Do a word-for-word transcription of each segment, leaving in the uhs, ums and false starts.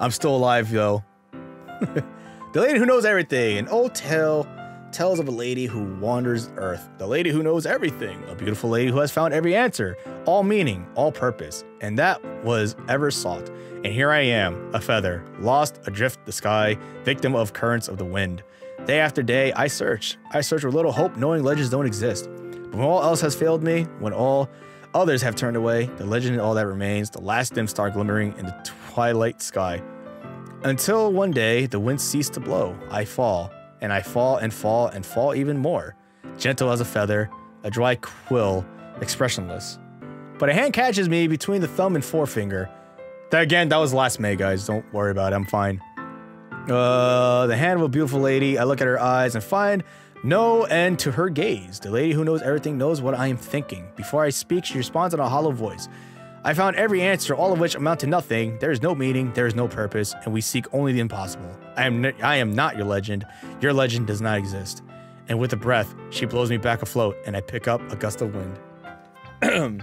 I'm still alive, yo. The lady who knows everything. An old tale tells of a lady who wanders earth. The lady who knows everything. A beautiful lady who has found every answer. All meaning, all purpose. And that was ever sought. And here I am, a feather. Lost, adrift the sky. Victim of currents of the wind. Day after day, I search. I search with little hope, knowing legends don't exist. But when all else has failed me, when all others have turned away, the legend and all that remains, the last dim star glimmering in the twilight sky. Until one day, the wind ceased to blow. I fall, and I fall and fall and fall even more. Gentle as a feather, a dry quill, expressionless. But a hand catches me between the thumb and forefinger. That, again, that was last May, guys. Don't worry about it. I'm fine. Uh, the hand of a beautiful lady. I look at her eyes and find no end to her gaze. The lady who knows everything knows what I am thinking. Before I speak, she responds in a hollow voice. I found every answer, all of which amount to nothing. There is no meaning, there is no purpose, and we seek only the impossible. I am, n I am not your legend. Your legend does not exist. And with a breath, she blows me back afloat, and I pick up a gust of wind.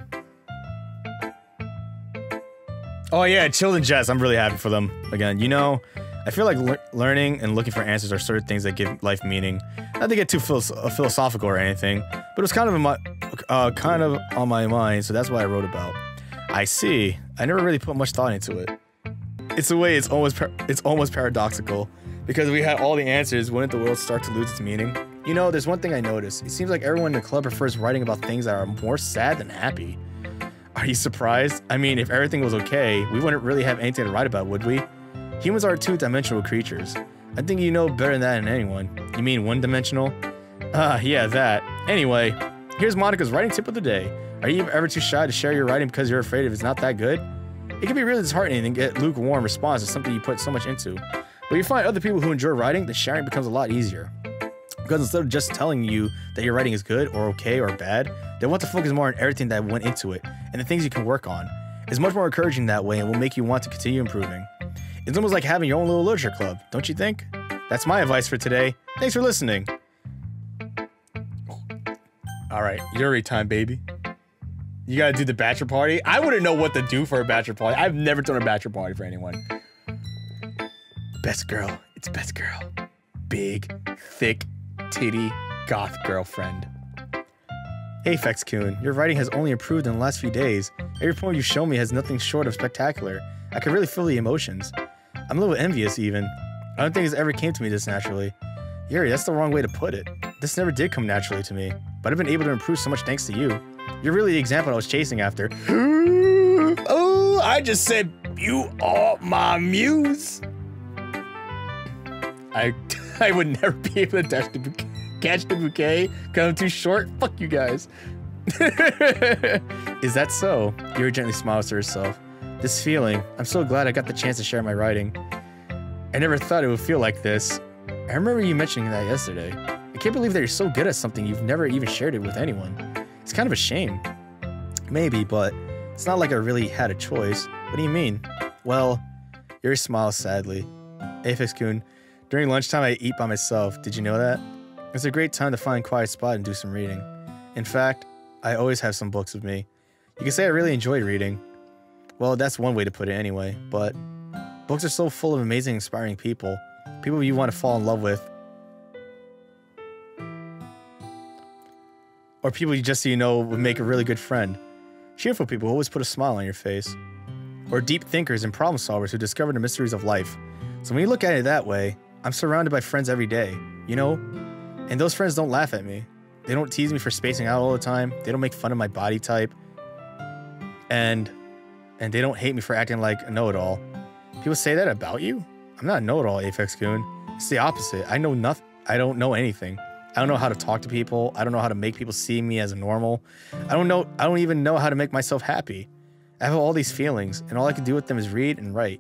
Oh yeah, Children Jets. I'm really happy for them. Again, you know, I feel like le learning and looking for answers are certain things that give life meaning. Not to get too phil philosophical or anything, but it was kind of in my, uh, kind of on my mind, so that's what I wrote about. I see. I never really put much thought into it. It's a way. It's almost it's almost paradoxical, because if we had all the answers, wouldn't the world start to lose its meaning? You know, there's one thing I noticed. It seems like everyone in the club prefers writing about things that are more sad than happy. Are you surprised? I mean, if everything was okay, we wouldn't really have anything to write about, would we? Humans are two-dimensional creatures. I think you know better than that than anyone. You mean one-dimensional? Ah, uh, yeah, that. Anyway, here's Monika's writing tip of the day. Are you ever too shy to share your writing because you're afraid if it's not that good? It can be really disheartening and get lukewarm response to something you put so much into. But you find other people who enjoy writing, the sharing becomes a lot easier. Because instead of just telling you that your writing is good or okay or bad, they want to focus more on everything that went into it and the things you can work on. It's much more encouraging that way and will make you want to continue improving. It's almost like having your own little literature club, don't you think? That's my advice for today. Thanks for listening. All right, Yuri time, baby. You gotta do the bachelor party. I wouldn't know what to do for a bachelor party. I've never done a bachelor party for anyone. Best girl. It's best girl. Big, thick, titty, goth girlfriend. Aphex-kun, your writing has only improved in the last few days. Every poem you show me has nothing short of spectacular. I can really feel the emotions. I'm a little envious, even. I don't think this ever came to me this naturally. Yuri, that's the wrong way to put it. This never did come naturally to me, but I've been able to improve so much thanks to you. You're really the example I was chasing after. Oh, I just said, you are my muse. I, I would never be able to catch the bouquet. Catch the bouquet, because I'm too short. Fuck you guys. Is that so? Yuri gently smiles to herself. This feeling, I'm so glad I got the chance to share my writing. I never thought it would feel like this. I remember you mentioning that yesterday. I can't believe that you're so good at something you've never even shared it with anyone. It's kind of a shame. Maybe, but it's not like I really had a choice. What do you mean? Well, Yuri smiles sadly. Aphex-kun, during lunchtime I eat by myself. Did you know that? It's a great time to find a quiet spot and do some reading. In fact, I always have some books with me. You can say I really enjoy reading. Well, that's one way to put it anyway, but books are so full of amazing, inspiring people. People you want to fall in love with. Or people you just so you know would make a really good friend. Cheerful people who always put a smile on your face. Or deep thinkers and problem solvers who discover the mysteries of life. So when you look at it that way, I'm surrounded by friends every day, you know? And those friends don't laugh at me. They don't tease me for spacing out all the time. They don't make fun of my body type. And and they don't hate me for acting like a know-it-all. People say that about you? I'm not a know-it-all, Aphex-kun. It's the opposite. I know nothing. I don't know anything. I don't know how to talk to people. I don't know how to make people see me as normal. I don't know. I don't even know how to make myself happy. I have all these feelings, and all I can do with them is read and write.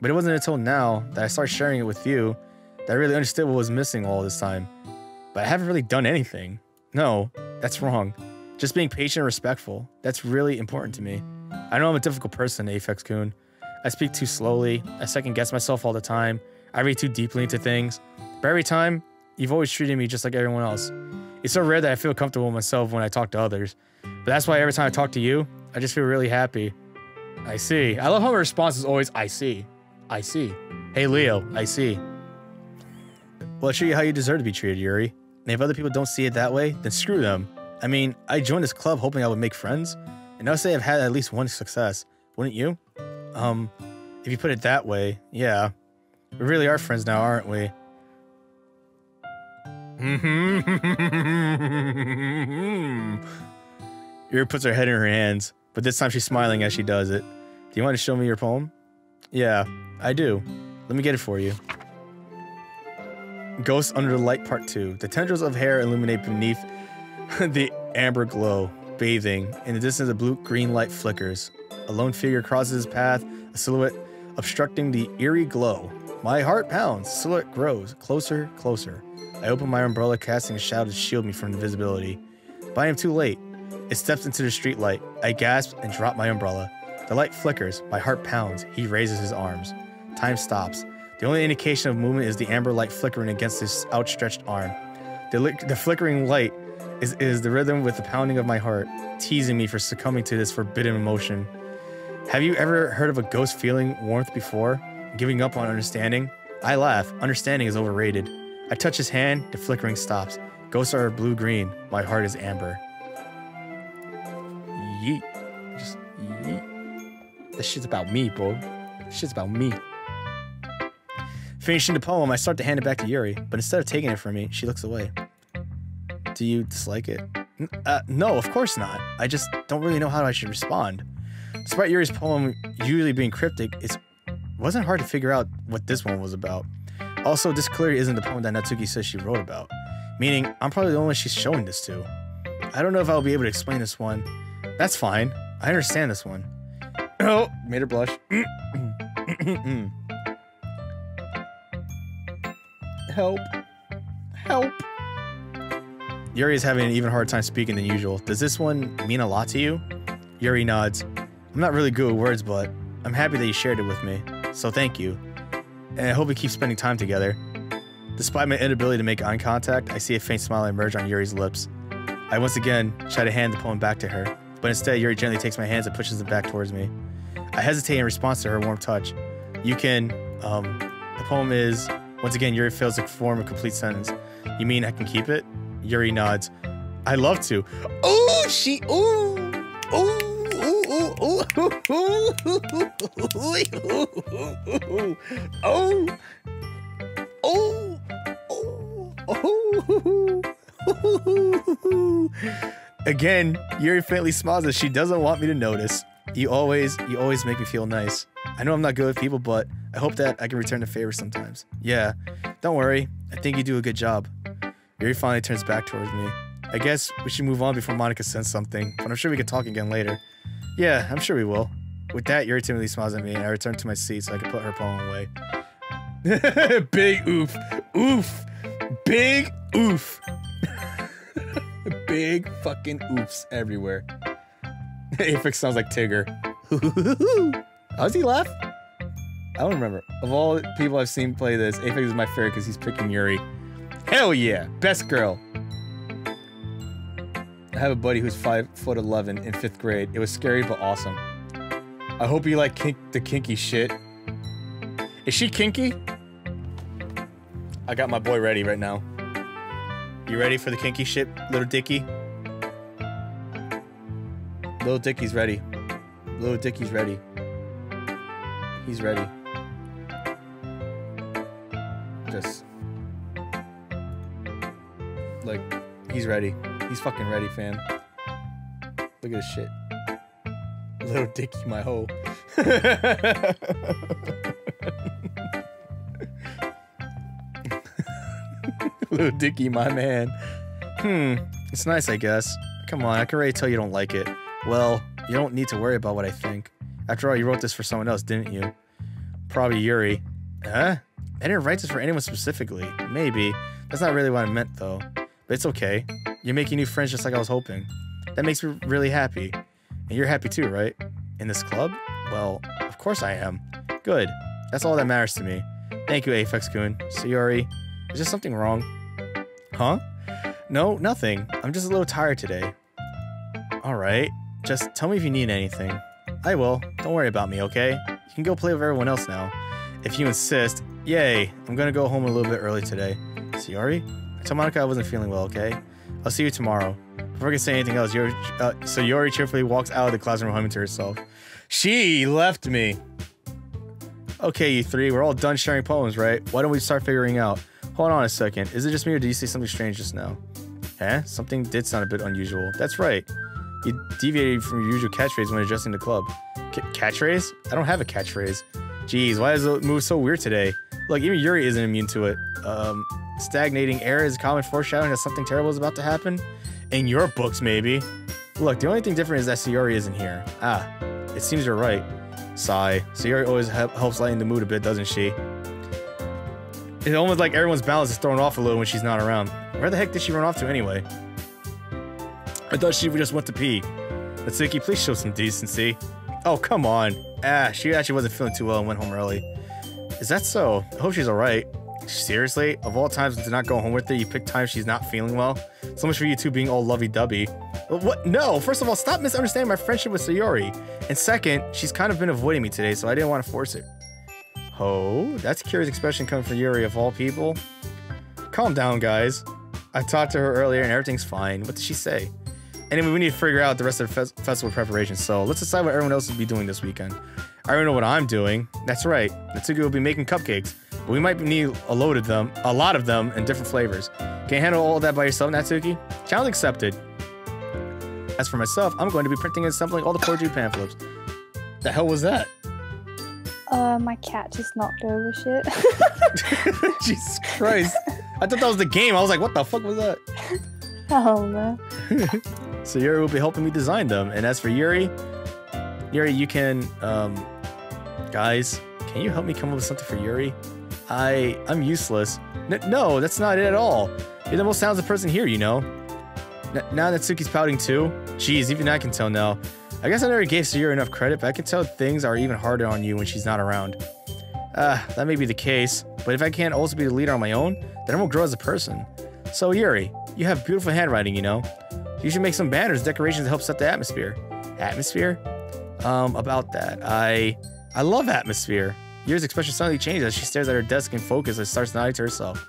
But it wasn't until now that I started sharing it with you that I really understood what was missing all this time. But I haven't really done anything. No, that's wrong. Just being patient and respectful. That's really important to me. I know I'm a difficult person, Aphex-kun. I speak too slowly. I second-guess myself all the time. I read too deeply into things. But every time, you've always treated me just like everyone else. It's so rare that I feel comfortable with myself when I talk to others. But that's why every time I talk to you, I just feel really happy. I see. I love how my response is always, I see. I see. Hey, Leo, I see. Well, I'll show you how you deserve to be treated, Yuri. And if other people don't see it that way, then screw them. I mean, I joined this club hoping I would make friends, and now say I've had at least one success. Wouldn't you? Um, if you put it that way, yeah. We really are friends now, aren't we? Yuri puts her head in her hands, but this time she's smiling as she does it. Do you want to show me your poem? Yeah, I do. Let me get it for you. Ghosts Under the Light Part two. The tendrils of hair illuminate beneath the amber glow, bathing. In the distance, a blue-green light flickers. A lone figure crosses his path, a silhouette obstructing the eerie glow. My heart pounds. Silhouette grows. Closer, closer. I open my umbrella, casting a shadow to shield me from invisibility. But I am too late. It steps into the streetlight. I gasp and drop my umbrella. The light flickers. My heart pounds. He raises his arms. Time stops. The only indication of movement is the amber light flickering against his outstretched arm. The, the flickering light is, is the rhythm with the pounding of my heart, teasing me for succumbing to this forbidden emotion. Have you ever heard of a ghost feeling warmth before? Giving up on understanding? I laugh. Understanding is overrated. I touch his hand. The flickering stops. Ghosts are blue-green. My heart is amber. Yeet. Just yeet. This shit's about me, bro. This shit's about me. Finishing the poem, I start to hand it back to Yuri, but instead of taking it from me, she looks away. Do you dislike it? N uh, no, of course not. I just don't really know how I should respond. Despite Yuri's poem usually being cryptic, it's, it wasn't hard to figure out what this one was about. Also, this clearly isn't the poem that Natsuki says she wrote about, meaning I'm probably the only one she's showing this to. I don't know if I'll be able to explain this one. That's fine. I understand this one. Oh, made her blush. Help. Help. Yuri is having an even harder time speaking than usual. Does this one mean a lot to you? Yuri nods. I'm not really good with words, but I'm happy that you shared it with me. So thank you. And I hope we keep spending time together. Despite my inability to make eye contact, I see a faint smile emerge on Yuri's lips. I once again try to hand the poem back to her, but instead Yuri gently takes my hands and pushes them back towards me. I hesitate in response to her warm touch. You can, um, the poem is... Once again, Yuri fails to form a complete sentence. You mean I can keep it? Yuri nods. I love to. Ooh, she. Ooh. Ooh. Ooh. Ooh. Ooh. Ooh. Ooh. Ooh. Oh. Oh. Oh. Again, Yuri faintly smiles as she doesn't want me to notice. You always, you always make me feel nice. I know I'm not good with people, but I hope that I can return the favor sometimes. Yeah, don't worry. I think you do a good job. Yuri finally turns back towards me. I guess we should move on before Monika sends something, but I'm sure we can talk again later. Yeah, I'm sure we will. With that, Yuri timidly smiles at me, and I return to my seat so I can put her poem away. Big oof. Oof. Big oof. Big fucking oofs everywhere. Aphex sounds like Tigger. How's he laugh? I don't remember. Of all the people I've seen play this, Aphex is my favorite because he's picking Yuri. Hell yeah! Best girl! I have a buddy who's five foot eleven in fifth grade. It was scary but awesome. I hope you like kink the kinky shit. Is she kinky? I got my boy ready right now. You ready for the kinky shit, little Dickie? Little Dickie's ready. Little Dickie's ready. He's ready. Just... Like, he's ready. He's fucking ready, fam. Look at this shit. Little Dickie, my hoe. Little Dickie, my man. Hmm. It's nice, I guess. Come on, I can already tell you don't like it. Well, you don't need to worry about what I think. After all, you wrote this for someone else, didn't you? Probably Yuri. Huh? I didn't write this for anyone specifically. Maybe. That's not really what I meant, though. But it's okay. You're making new friends just like I was hoping. That makes me really happy. And you're happy too, right? In this club? Well, of course I am. Good. That's all that matters to me. Thank you, Aphex-kun. Sayori. Is there something wrong? Huh? No, nothing. I'm just a little tired today. Alright. Just tell me if you need anything. I will. Don't worry about me, okay? You can go play with everyone else now. if you insist. Yay! I'm gonna go home a little bit early today. Sayori? I told Monika I wasn't feeling well, okay? I'll see you tomorrow. Before I can say anything else, Yuri, uh, Sayori cheerfully walks out of the classroom humming to herself. She left me! Okay, you three, we're all done sharing poems, right? Why don't we start figuring out? Hold on a second. Is it just me or did you say something strange just now? Eh? Something did sound a bit unusual. That's right. You deviated from your usual catchphrase when addressing the club. C catchphrase? I don't have a catchphrase. Jeez, why does it move so weird today? Look, even Yuri isn't immune to it. Um, stagnating air is common foreshadowing that something terrible is about to happen. In your books, maybe. Look, the only thing different is that Sayori isn't here. Ah, it seems you're right. Sigh. Sayori always he helps lighten the mood a bit, doesn't she? It's almost like everyone's balance is thrown off a little when she's not around. Where the heck did she run off to anyway? I thought she just went to pee. Natsuki, please show some decency. Oh, come on. Ah, she actually wasn't feeling too well and went home early. Is that so? I hope she's alright. Seriously? Of all times to not go home with her, you pick times she's not feeling well? So much for you two being all lovey-dovey. What? No! First of all, stop misunderstanding my friendship with Sayori. And second, she's kind of been avoiding me today, so I didn't want to force it. Oh, that's a curious expression coming from Yuri of all people. Calm down, guys. I talked to her earlier and everything's fine. What did she say? Anyway, we need to figure out the rest of the fes festival preparation, so let's decide what everyone else will be doing this weekend. I already know what I'm doing. That's right. Natsuki will be making cupcakes, but we might need a load of them, a lot of them, in different flavors. Can you handle all of that by yourself, Natsuki? Challenge accepted. As for myself, I'm going to be printing and assembling all the poetry pamphlets. The hell was that? Uh, my cat just knocked over shit. Jesus Christ. I thought that was the game. I was like, what the fuck was that? Oh, no. So Yuri will be helping me design them. And as for Yuri, Yuri, you can, um, guys, can you help me come up with something for Yuri? I, I'm useless. N no, that's not it at all. You're the most talented person here, you know. N now Natsuki's pouting too. Jeez, even I can tell now. I guess I never gave Sayori enough credit, but I can tell things are even harder on you when she's not around. Ah, uh, that may be the case, but if I can't also be the leader on my own, then I won't grow as a person. So Yuri, you have beautiful handwriting, you know. You should make some banners, decorations to help set the atmosphere. Atmosphere? Um, about that, I... I love atmosphere. Yuri's expression suddenly changes as she stares at her desk in focus and starts nodding to herself.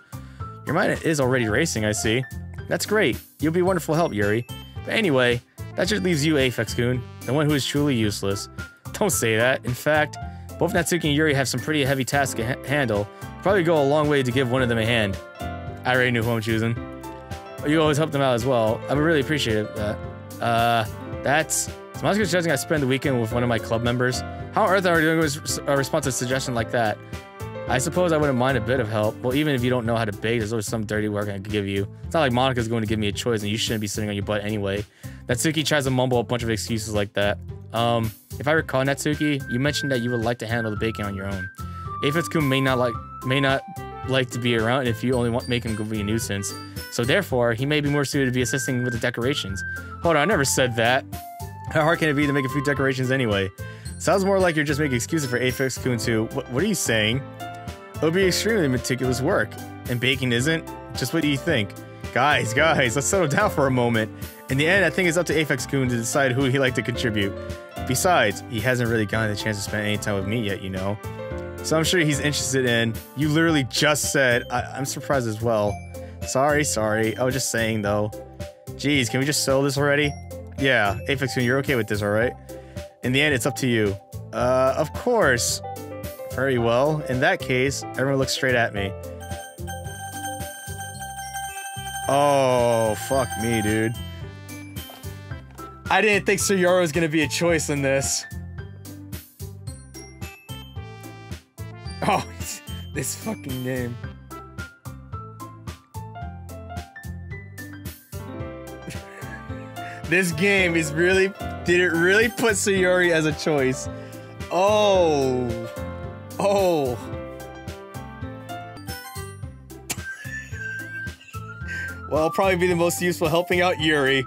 Your mind is already racing, I see. That's great. You'll be wonderful help, Yuri. But anyway, that just leaves you, Aphex-kun, the one who is truly useless. Don't say that. In fact, both Natsuki and Yuri have some pretty heavy tasks to ha handle. Probably go a long way to give one of them a hand. I already knew who I'm choosing. You always help them out as well. I would really appreciate that. Uh, that's... Moska's judging I spend the weekend with one of my club members. How on earth are we doing with a responsive suggestion like that? I suppose I wouldn't mind a bit of help. Well, even if you don't know how to bake, there's always some dirty work I could give you. It's not like Monika's going to give me a choice and you shouldn't be sitting on your butt anyway. Natsuki tries to mumble a bunch of excuses like that. Um, if I recall, Natsuki, you mentioned that you would like to handle the baking on your own. Aphex-kun may not like may not like to be around if you only want make him go be a nuisance. So therefore, he may be more suited to be assisting with the decorations. Hold on, I never said that. How hard can it be to make a few decorations anyway? Sounds more like you're just making excuses for Aphex-kun too. What, what are you saying? It'll be extremely meticulous work. And baking isn't? Just what do you think? Guys, guys, let's settle down for a moment. In the end, I think it's up to Aphex-kun to decide who he'd like to contribute. Besides, he hasn't really gotten the chance to spend any time with me yet, you know. So I'm sure he's interested in... You literally just said... I, I'm surprised as well. Sorry, sorry. I was just saying, though. Jeez, can we just sell this already? Yeah, Aphex-kun, you're okay with this, alright? In the end, it's up to you. Uh, of course. Very well. In that case, everyone looks straight at me. Oh, fuck me, dude. I didn't think Sayori was gonna be a choice in this. Oh, this fucking game. This game is really... Did it really put Sayori as a choice? Oh. Oh. Well, I'll probably be the most useful helping out Yuri.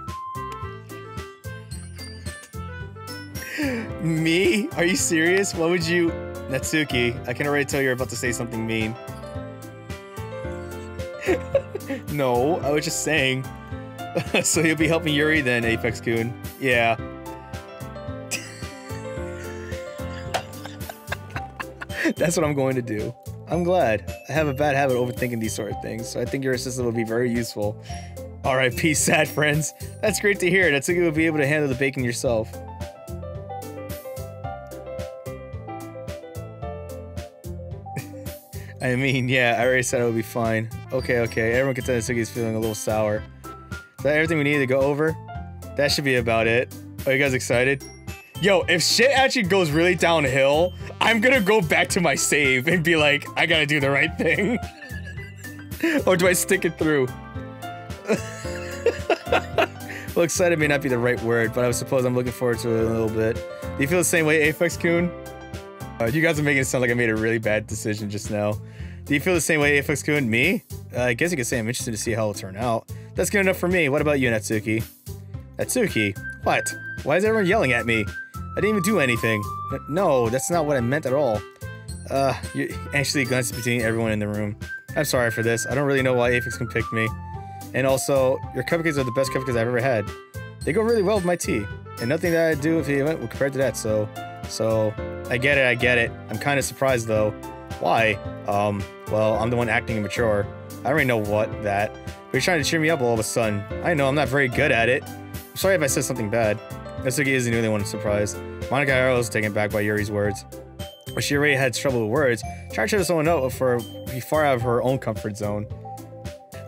Me? Are you serious? What would you... Natsuki, I can already tell you're about to say something mean. No, I was just saying... So you'll be helping Yuri then, Aphex-kun. Yeah. That's what I'm going to do. I'm glad. I have a bad habit of overthinking these sort of things, so I think your assistance will be very useful. R I P sad friends. That's great to hear. I think you'll be able to handle the baking yourself. I mean, yeah, I already said it would be fine. Okay, okay, everyone can tell Natsuki is feeling a little sour. Is that everything we needed to go over? That should be about it. Are you guys excited? Yo, if shit actually goes really downhill, I'm gonna go back to my save and be like, I gotta do the right thing. Or do I stick it through? Well, excited may not be the right word, but I suppose I'm looking forward to it a little bit. Do you feel the same way, Aphex-kun? Uh, you guys are making it sound like I made a really bad decision just now. Do you feel the same way, Aphex-kun? Me? Uh, I guess you could say I'm interested to see how it'll turn out. That's good enough for me. What about you, Natsuki? Natsuki? What? Why is everyone yelling at me? I didn't even do anything. No, that's not what I meant at all. Uh, you actually glanced between everyone in the room. I'm sorry for this. I don't really know why Aphex-kun picked me. And also, your cupcakes are the best cupcakes I've ever had. They go really well with my tea. And nothing that I do with the event will compare to that, so... So... I get it, I get it. I'm kind of surprised, though. Why? Um, well, I'm the one acting immature. I already know what that. You're trying to cheer me up all of a sudden. I know, I'm not very good at it. I'm sorry if I said something bad. Natsuki is the newly one surprised. Monika was taken back by Yuri's words. But she already had trouble with words. Trying to cheer someone up for be far out of her own comfort zone.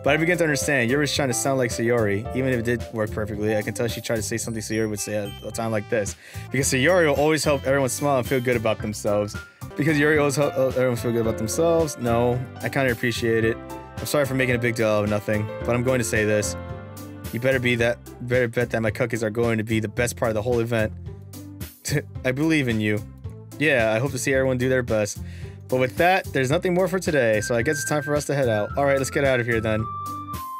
But I begin to understand, Yuri's trying to sound like Sayori. Even if it did work perfectly, I can tell she tried to say something Sayori would say at a time like this. Because Sayori will always help everyone smile and feel good about themselves. Because Yuri always helps everyone feel good about themselves? No, I kind of appreciate it. I'm sorry for making a big deal out of nothing, but I'm going to say this. You better be that. Better bet that my cookies are going to be the best part of the whole event. I believe in you. Yeah, I hope to see everyone do their best. But with that, there's nothing more for today, so I guess it's time for us to head out. Alright, let's get out of here then.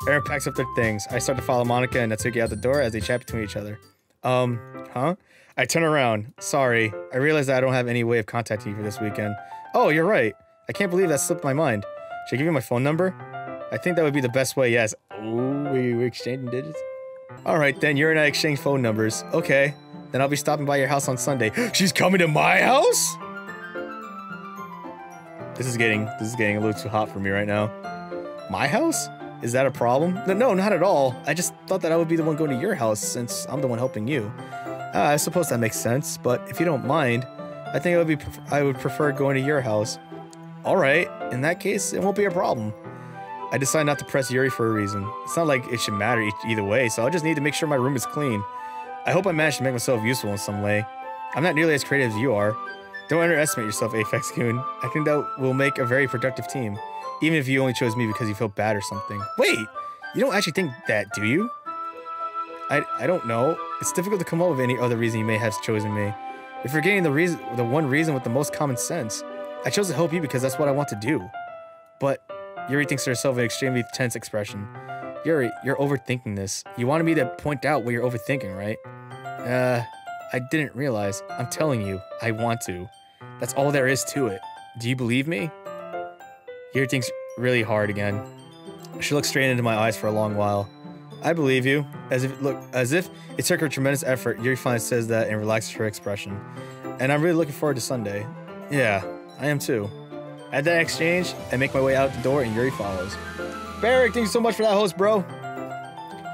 Aaron packs up their things. I start to follow Monika and Natsuki out the door as they chat between each other. Um, huh? I turn around. Sorry, I realized that I don't have any way of contacting you for this weekend. Oh, you're right. I can't believe that slipped my mind. Should I give you my phone number? I think that would be the best way, yes. Ooh, we, we're exchanging digits? Alright then, you and I exchange phone numbers. Okay, then I'll be stopping by your house on Sunday. She's coming to my house?! This is getting this is getting a little too hot for me right now. My house? Is that a problem? No, no, not at all. I just thought that I would be the one going to your house since I'm the one helping you. Ah, I suppose that makes sense, but if you don't mind, I think I would be I would prefer going to your house. All right, in that case, it won't be a problem. I decided not to press Yuri for a reason. It's not like it should matter e either way, so I just need to make sure my room is clean. I hope I managed to make myself useful in some way. I'm not nearly as creative as you are. Don't underestimate yourself, Aphex-kun. I think that will make a very productive team. Even if you only chose me because you feel bad or something. Wait! You don't actually think that, do you? I, I don't know. It's difficult to come up with any other reason you may have chosen me. You're forgetting the reason, the one reason with the most common sense. I chose to help you because that's what I want to do. But Yuri thinks to herself an extremely tense expression. Yuri, you're overthinking this. You wanted me to point out what you're overthinking, right? Uh... I didn't realize. I'm telling you, I want to. That's all there is to it. Do you believe me? Yuri thinks really hard again. She looks straight into my eyes for a long while. I believe you. As if look, as if it took her tremendous effort, Yuri finally says that and relaxes her expression. And I'm really looking forward to Sunday. Yeah, I am too. At that exchange, I make my way out the door and Yuri follows. Barrick, thank you so much for that host, bro.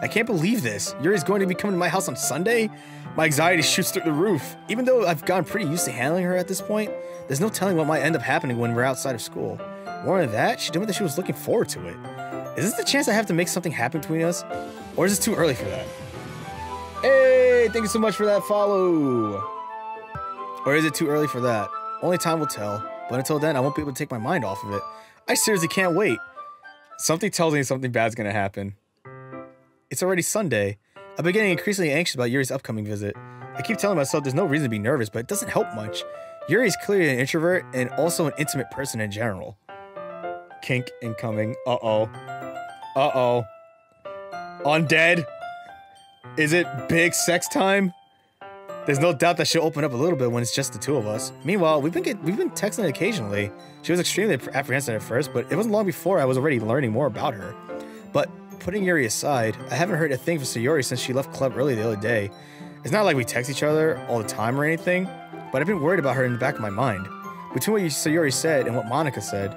I can't believe this. Yuri's going to be coming to my house on Sunday? My anxiety shoots through the roof. Even though I've gotten pretty used to handling her at this point, there's no telling what might end up happening when we're outside of school. More than that, she told me that she was looking forward to it. Is this the chance I have to make something happen between us? Or is this too early for that? Hey, thank you so much for that follow. Or is it too early for that? Only time will tell. But until then, I won't be able to take my mind off of it. I seriously can't wait. Something tells me something bad's gonna happen. It's already Sunday. I've been getting increasingly anxious about Yuri's upcoming visit. I keep telling myself there's no reason to be nervous, but it doesn't help much. Yuri's clearly an introvert and also an intimate person in general. Kink incoming. Uh-oh. Uh-oh. Undead? Is it big sex time? There's no doubt that she'll open up a little bit when it's just the two of us. Meanwhile, we've been get, we've been texting occasionally. She was extremely apprehensive at first, but it wasn't long before I was already learning more about her. But putting Yuri aside, I haven't heard a thing from Sayori since she left club early the other day. It's not like we text each other all the time or anything, but I've been worried about her in the back of my mind. between what Sayori said and what Monika said,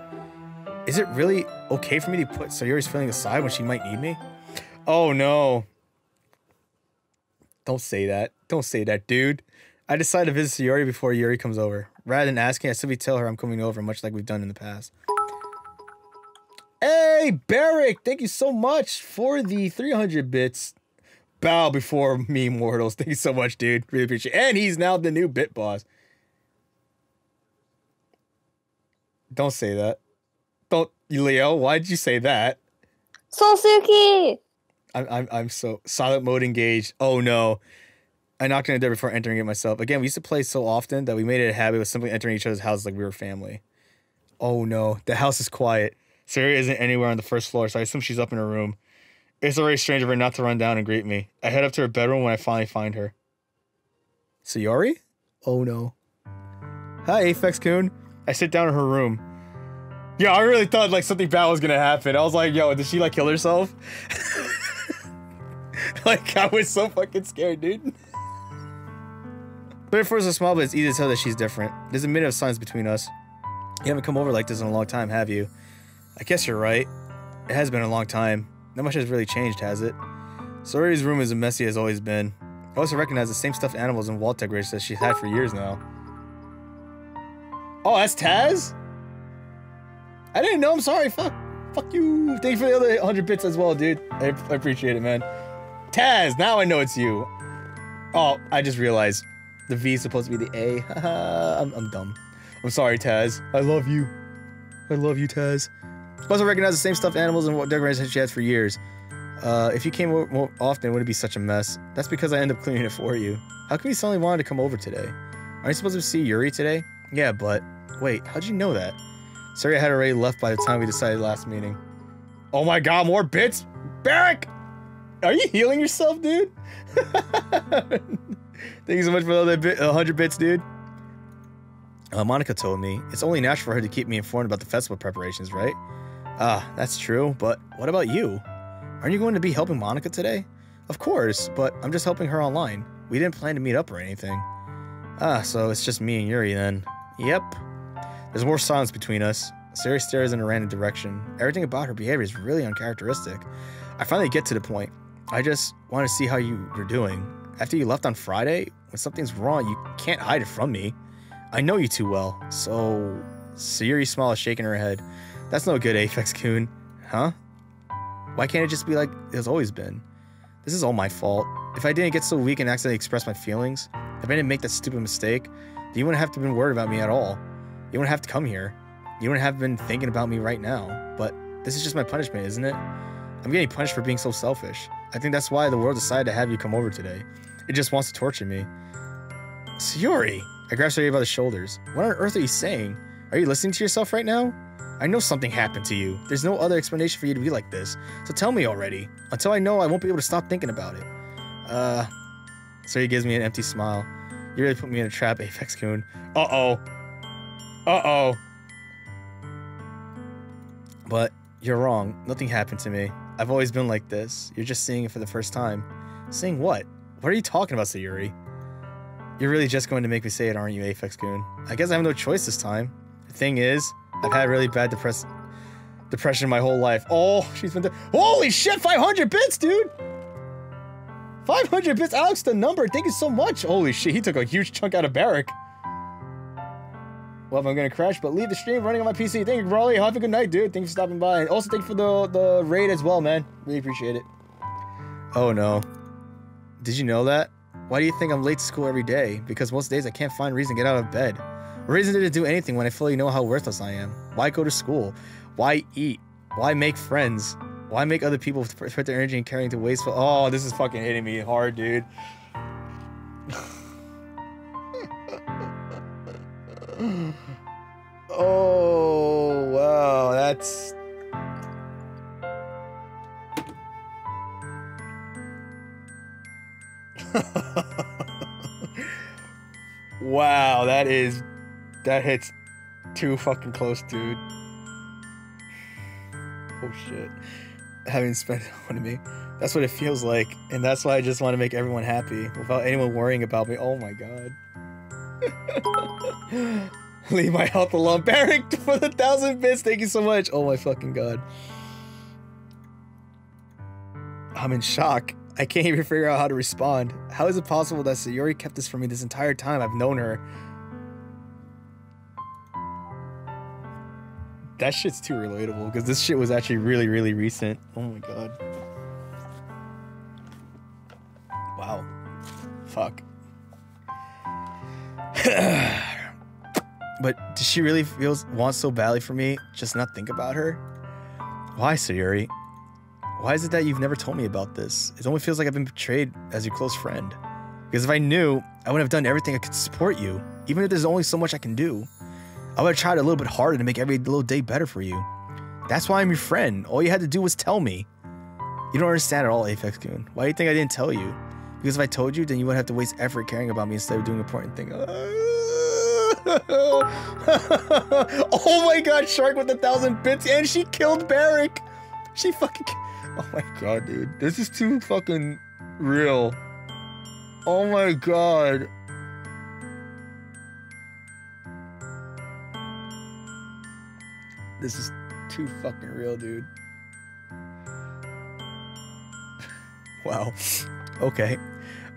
is it really okay for me to put Sayori's feeling aside when she might need me? Oh, no. Don't say that. Don't say that, dude. I decided to visit Sayori before Yuri comes over. Rather than asking, I simply tell her I'm coming over, much like we've done in the past. Hey, Barrick! Thank you so much for the three hundred bits. Bow before me, mortals. Thank you so much, dude. Really appreciate it. And he's now the new bit boss. Don't say that. Don't, Leo, why'd you say that? Solsuki! I'm, I'm, I'm so... Silent mode engaged. Oh, no. I knocked on the door before entering it myself. Again, we used to play so often that we made it a habit of simply entering each other's houses like we were family. Oh, no. The house is quiet. Sayori isn't anywhere on the first floor, so I assume she's up in her room. It's already strange of her not to run down and greet me. I head up to her bedroom when I finally find her. Sayori? Oh, no. Hi, Aphex-kun. I sit down in her room. Yeah, I really thought, like, something bad was gonna happen. I was like, yo, did she, like, kill herself? Like, I was so fucking scared, dude. Therefore, it's a smile, but it's easy to tell that she's different. There's a minute of silence between us. You haven't come over like this in a long time, have you? I guess you're right. It has been a long time. Not much has really changed, has it? Sayori's room is as messy as always been. I also recognize the same stuffed animals and wall decorations that she's had for years now. Oh, that's Taz? I didn't know. I'm sorry. Fuck. Fuck you. Thank you for the other one hundred bits as well, dude. I, I appreciate it, man. Taz, now I know it's you. Oh, I just realized the V is supposed to be the A. Haha, I'm, I'm dumb. I'm sorry, Taz. I love you. I love you, Taz. I also recognize the same stuffed animals and what decorations she has for years. Uh, if you came over more often, wouldn't it be such a mess? That's because I end up cleaning it for you. How come you suddenly wanted to come over today? Aren't you supposed to see Yuri today? Yeah, but... Wait, how'd you know that? Sayori had already left by the time we decided last meeting. Oh my god, more bits? Barrick! Are you healing yourself, dude? Thank you so much for all that bit, one hundred bits, dude. Uh, Monika told me it's only natural for her to keep me informed about the festival preparations, right? Ah, that's true, but what about you? Aren't you going to be helping Monika today? Of course, but I'm just helping her online. We didn't plan to meet up or anything. Ah, so it's just me and Yuri then. Yep. There's more silence between us. Sayori stares in a random direction. Everything about her behavior is really uncharacteristic. I finally get to the point. I just want to see how you were doing. After you left on Friday, when something's wrong, you can't hide it from me. I know you too well, so... Sayori's smile is shaking her head. That's no good, Aphex-kun. Huh? Why can't it just be like it has always been? This is all my fault. If I didn't get so weak and accidentally express my feelings, if I didn't make that stupid mistake, then you wouldn't have to have been worried about me at all. You wouldn't have to come here. You wouldn't have been thinking about me right now. But this is just my punishment, isn't it? I'm getting punished for being so selfish. I think that's why the world decided to have you come over today. It just wants to torture me. Sayori! I grab Sayori by the shoulders. What on earth are you saying? Are you listening to yourself right now? I know something happened to you. There's no other explanation for you to be like this. So tell me already. Until I know, I won't be able to stop thinking about it. Uh... Sayori gives me an empty smile. You really put me in a trap, Aphex-kun. Uh-oh. Uh-oh. But you're wrong. Nothing happened to me. I've always been like this. You're just seeing it for the first time. Seeing what? What are you talking about, Sayori? You're really just going to make me say it, aren't you, Aphex-kun? I guess I have no choice this time. The thing is, I've had really bad depress depression my whole life. Oh, she's been... Holy shit, five hundred bits, dude! five hundred bits, Alex the number. Thank you so much. Holy shit, he took a huge chunk out of Barrick. Well, I'm gonna crash, but leave the stream running on my P C. Thank you, Raleigh. Have a good night, dude. Thanks for stopping by. And also, thank you for the, the raid as well, man. Really appreciate it. Oh, no. Did you know that? Why do you think I'm late to school every day? Because most days I can't find a reason to get out of bed. A reason to do anything when I fully know how worthless I am. Why go to school? Why eat? Why make friends? Why make other people put their energy and caring to wasteful? Oh, this is fucking hitting me hard, dude. Oh, wow, that's... Wow, that is... That hits too fucking close, dude. Oh, shit. Having spent on me. That's what it feels like, and that's why I just want to make everyone happy without anyone worrying about me. Oh, my God. Leave my health alone. Barrick for the thousand bits. Thank you so much. Oh my fucking god. I'm in shock. I can't even figure out how to respond. How is it possible that Sayori kept this from me this entire time? I've known her. That shit's too relatable because this shit was actually really, really recent. Oh my god. Wow. Fuck. But does she really feel want so badly for me? Just not think about her? Why, Sayori? Why is it that you've never told me about this? It only feels like I've been betrayed as your close friend. Because if I knew, I wouldn't have done everything I could to support you. Even if there's only so much I can do. I would have tried a little bit harder to make every little day better for you. That's why I'm your friend. All you had to do was tell me. You don't understand at all, Aphex-kun. Why do you think I didn't tell you? Because if I told you, then you wouldn't have to waste effort caring about me instead of doing important things. Oh my god, Shark with a thousand bits, and she killed Barrick! She fucking... Oh my god, dude. This is too fucking real. Oh my god. This is too fucking real, dude. Wow. Okay.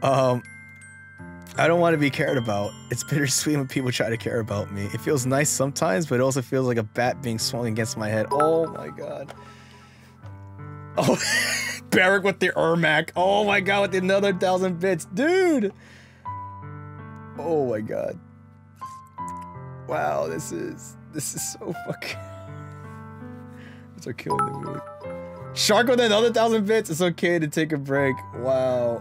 Um, I don't want to be cared about. It's bittersweet when people try to care about me. It feels nice sometimes, but it also feels like a bat being swung against my head. Oh my god. Oh, Barrick with the Ermac. Oh my god, with another thousand bits. Dude! Oh my god. Wow, this is... This is so fucking... It's okay killing the mood. Shark with another thousand bits. It's okay to take a break. Wow.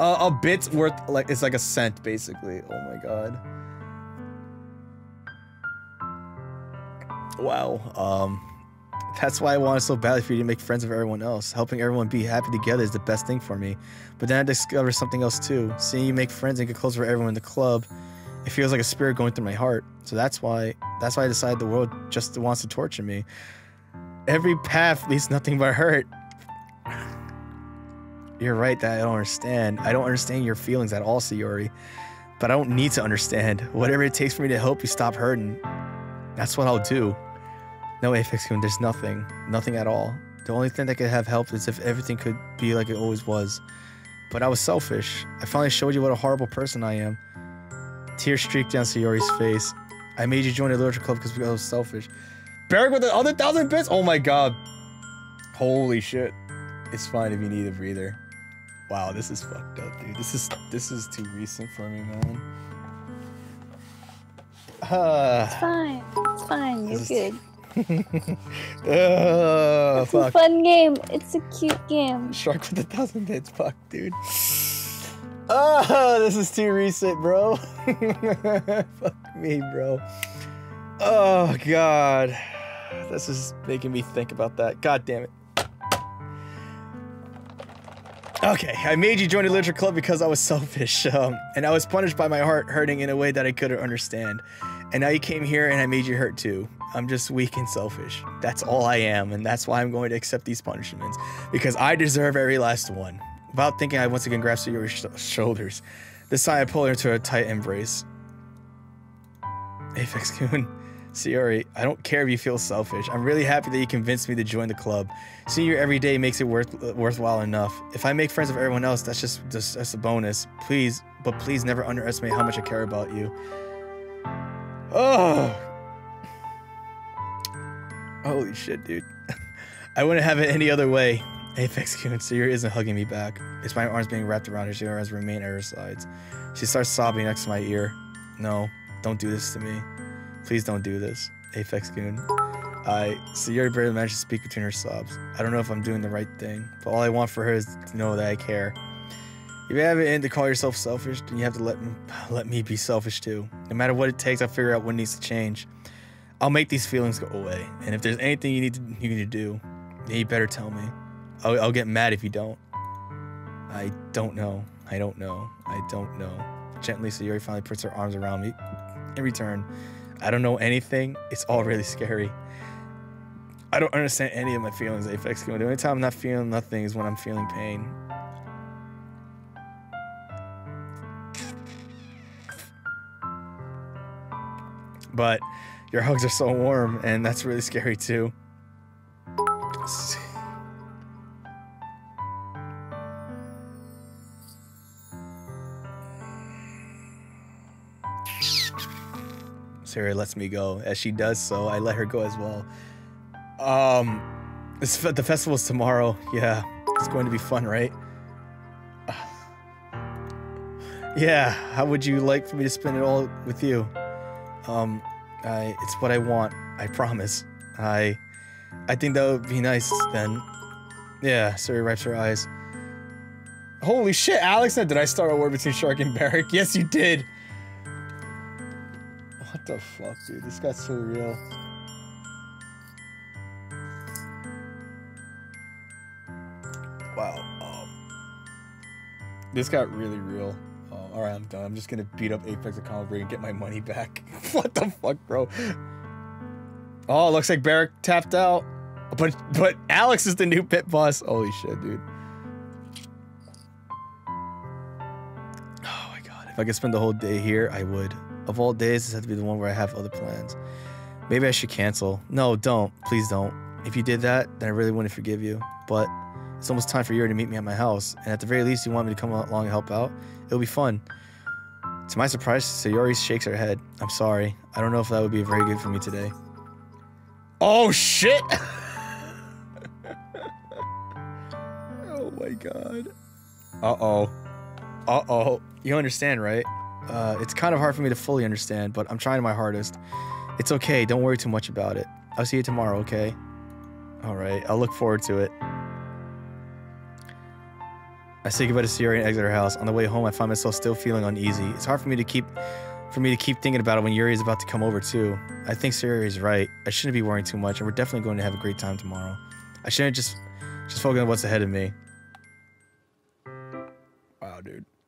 Uh, a bit's worth like it's like a cent basically. Oh my god. Wow. Um, that's why I wanted so badly for you to make friends with everyone else. Helping everyone be happy together is the best thing for me. But then I discovered something else too. Seeing you make friends and get close with everyone in the club. It feels like a spirit going through my heart. So that's why that's why I decided the world just wants to torture me. Every path leads nothing but hurt. You're right that I don't understand. I don't understand your feelings at all, Sayori. But I don't need to understand. Whatever it takes for me to help you stop hurting, that's what I'll do. No, Aphex-kun, there's nothing. Nothing at all. The only thing that could have helped is if everything could be like it always was. But I was selfish. I finally showed you what a horrible person I am. Tears streaked down Sayori's face. I made you join the literature club because I was selfish. Barrick with the other thousand bits? Oh my god. Holy shit. It's fine if you need a breather. Wow, this is fucked up, dude. This is this is too recent for me, man. Uh, it's fine. It's fine. You're good. uh, it's fuck. a fun game. It's a cute game. Shark with a thousand bits. Fuck, dude. Oh, this is too recent, bro. Fuck me, bro. Oh, God. This is making me think about that. God damn it. Okay, I made you join the literature club because I was selfish, um, and I was punished by my heart hurting in a way that I couldn't understand. And now you came here and I made you hurt too. I'm just weak and selfish. That's all I am, and that's why I'm going to accept these punishments. Because I deserve every last one. Without thinking, I once again grasped your sh shoulders. This time I pulled her into a tight embrace. Aphex-kun, Sayori, I don't care if you feel selfish. I'm really happy that you convinced me to join the club. Seeing you every day makes it worth worthwhile enough. If I make friends with everyone else, that's just, just that's a bonus. Please, but please never underestimate how much I care about you. Oh, holy shit, dude. I wouldn't have it any other way. Aphex-kun, Sayori isn't hugging me back. It's my arms being wrapped around her. She arms remain at her sides. She starts sobbing next to my ear. No, don't do this to me. Please don't do this, Aphex-kun. I... Sayori barely managed to speak between her sobs. I don't know if I'm doing the right thing, but all I want for her is to know that I care. If you have it in to call yourself selfish, then you have to let me, let me be selfish too. No matter what it takes, I'll figure out what needs to change. I'll make these feelings go away. And if there's anything you need to, you need to do, then you better tell me. I'll, I'll get mad if you don't. I don't know. I don't know. I don't know. Gently, Sayori finally puts her arms around me. In return, I don't know anything. It's all really scary. I don't understand any of my feelings, Aphex-kun. The only time I'm not feeling nothing is when I'm feeling pain. but your hugs are so warm, and that's really scary too. Let's see. Sayori lets me go. As she does so, I let her go as well. Um, this, the festival is tomorrow. Yeah, it's going to be fun, right? Uh, yeah, how would you like for me to spend it all with you? Um, I, it's what I want. I promise. I, I think that would be nice then. Yeah, Sayori wipes her eyes. Holy shit, Alex, did I start a war between Shark and Barrack? Yes, you did. What the fuck, dude? This got so real. Wow. Um, this got really real. Uh, Alright, I'm done. I'm just gonna beat up Aphex at Combo Break and get my money back. What the fuck, bro? Oh, looks like Barrack tapped out. But, but Alex is the new pit boss. Holy shit, dude. Oh my god. If I could spend the whole day here, I would. Of all days, this has to be the one where I have other plans. Maybe I should cancel. No, don't. Please don't. If you did that, then I really wouldn't forgive you. But it's almost time for Yuri to meet me at my house. And at the very least, you want me to come along and help out? It'll be fun. To my surprise, Sayori shakes her head. I'm sorry. I don't know if that would be very good for me today. Oh, shit! Oh, my God. Uh-oh. Uh-oh. You understand, right? Uh, it's kind of hard for me to fully understand, but I'm trying my hardest. It's okay, don't worry too much about it. I'll see you tomorrow, okay? Alright, I'll look forward to it. I say goodbye to Sayori and exit her house. On the way home, I find myself still feeling uneasy. It's hard for me to keep for me to keep thinking about it when Yuri is about to come over too. I think Sayori is right. I shouldn't be worrying too much, and we're definitely going to have a great time tomorrow. I shouldn't just just focus on what's ahead of me. Wow, dude.